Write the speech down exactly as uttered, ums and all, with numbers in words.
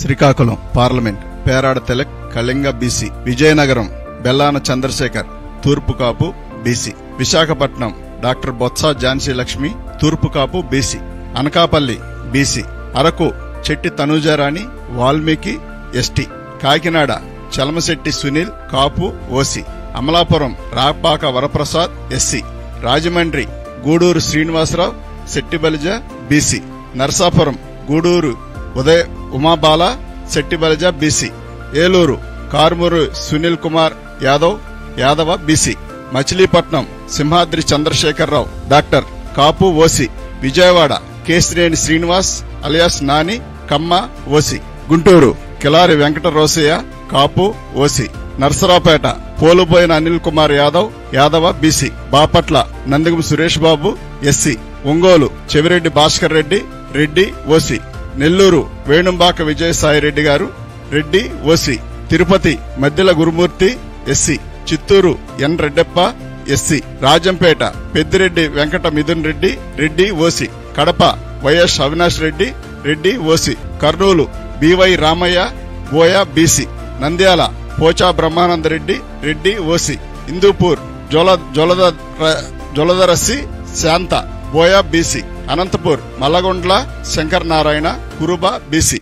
Srikakulam parliament, Perada Tilak, Kalinga BC, Vizianagaram Bellana Chandrasekhar తూర్పు Kapu BC, Visakhapatnam doctor Botcha Jhansi Lakshmi తూర్పు Kapu BC, Anakapalli BC, Araku Chetti Tanujarani Valmiki ST, Kakinada Chalamalasetti Sunil Kapu OC, Amalapuram Rapaka Varaprasad SC, Rajahmundry Guduru Srinivasarao Settibalija BC, Narsapuram Guduru Udaya Umabala Settibalija BC, Eluru Karumuru Sunil Kumar Yadav Yadava BC, Machilipatnam Simhadri Chandrasekhararao doctor Kapu OC, Vijayawada Kesineni Srinivas alias Nani Kamma OC, Guntur Kilari Venkata Rosaiah Kapu OC, Narasaraopet Poluboina Anil Kumar Yadav Yadava BC, Bapatla Nandigam Suresh Babu SC, Ongole Chevireddy Bhaskar Reddy Reddy OC, Nellore Venumbaka Vijayasaireddy గారు Reddy OC, Tirupati Maddila Gurumoorthy SC, Chittoor N Reddeppa SC, Rajampet Peddireddy Venkata Mithun Reddy Reddy OC, Kadapa Y S Avinash Reddy Reddy OC, Kurnool B Y Ramaiah Boya BC, Nandyal Pocha Brahmananda Reddy Reddy OC, Hindupur జొల జొలద Joladarasi Shanta Boya BC, Anantapur Malagundla Shankar Narayana Kuruba BC.